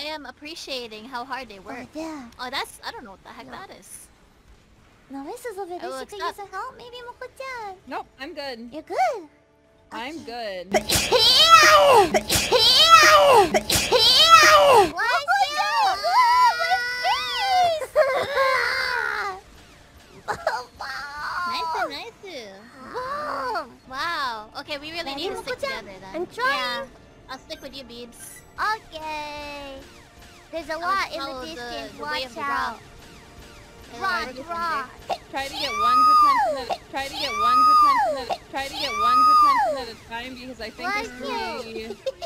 I am appreciating how hard they work. Oh, yeah. Oh, that's... I don't know what the heck that is. No, this is over there. She could use some help. Maybe Mokko-chan. Nope, I'm good. You're good. I'm good. Why is my face? Nice, nice. Wow. Okay, we really need to stick together then. I'm trying. I'll stick with you, Beebs. Okay. There's a lot in the distance. Watch out. Run. Try to get one's attention at a time because I think it's really...